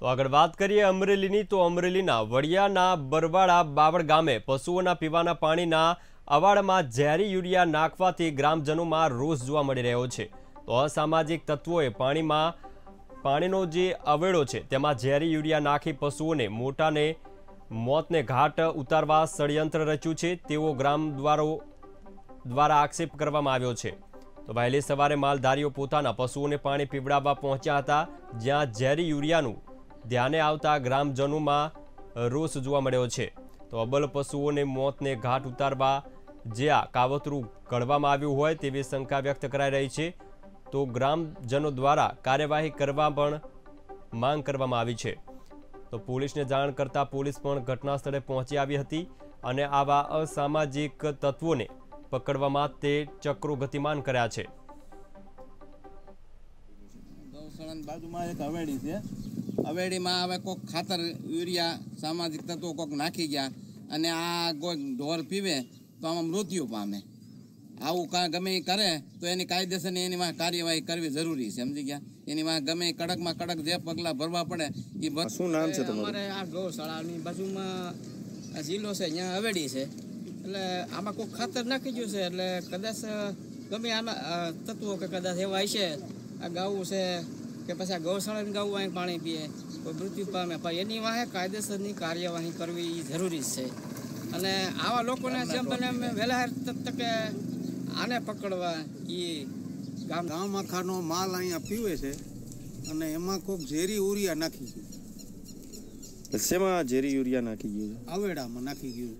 તો આગળ વાત કરીએ અમરેલીની તો અમરેલીના વડિયાના બરવાડા બાવળ ગામે પશુઓના પીવાના પાણીના અવાડમાં ઝેરી યુરિયા નાખવાથી ગ્રામજનોમાં રોષ જોવા મળી રહ્યો છે। તો અસામાજિક તત્વોએ પાણીનો જે અવેડો છે તેમાં ઝેરી યુરિયા નાખી પશુઓને મોટાને મોતને ઘાટ ઉતારવા ષડયંત્ર રચ્યું છે તેવો ગ્રામજનો દ્વારા આક્ષેપ કરવામાં આવ્યો છે। तो वहेली सवारे मालधारीओ पोताना पशुओने पाणी पीवड़ावा पहोंच्या हता ज्यां झेरी युरियानुं ध्याने आवता ग्रामजनोमां रोष जोवा मळ्यो छे। तो अबल पशुओने मौतने घाट उतारवा जे आ कावतरू घडवामां आव्युं होय तेवी शंका व्यक्त कराई रही है। तो ग्रामजनों द्वारा कार्यवाही करवा पण मांग करवामां आवी छे। तो पुलिसने जाण करता पुलिस पण घटना स्थळे पहोंची आवी हती अने आवा असामाजिक तत्वोने पकड़वामां ते चक्रो गतिमान कर्या छे। गौशाळानी बाजुमां एक अवेड़ी छे, अवेड़ीमां हवे कोक खातर यूरिया सामाजिक तत्वो कोक नाखी गया अने आ ढोर पीवे तो आमां मृत्यु पामे। आवुं गमे करे तो एनी कायदेसरनी एनी मां कार्यवाही करवी जरूरी छे, समजी गया। एनी मां गमे कड़कमां कड़क जे पगला भरवा पड़े ई शुं नाम छे तमारुं? अमारे आ गौशाळानी बाजुमां झीलो छे, त्यां अवेड़ी छे। आम कोई खातर नाखी गयु से कदाच गमे आना तत्वों के कदाच एवं हे आ गाँव से कि पास आ गौशाला गाँव वहीं पानी पीए कोई मृत्यु पामे पर एनी वाहे कायदेसर कार्यवाही करवी जरूरी है। अने आवा लोकोने जेम बने वेला तके आने पकड़वा ये गाम आखानो माल अहीं पीवे छे अने एमां कोक झेरी यूरिया नाखी गयु। शेमां झेरी यूरिया नाखी गयु? अवेडामां नाखी गयु।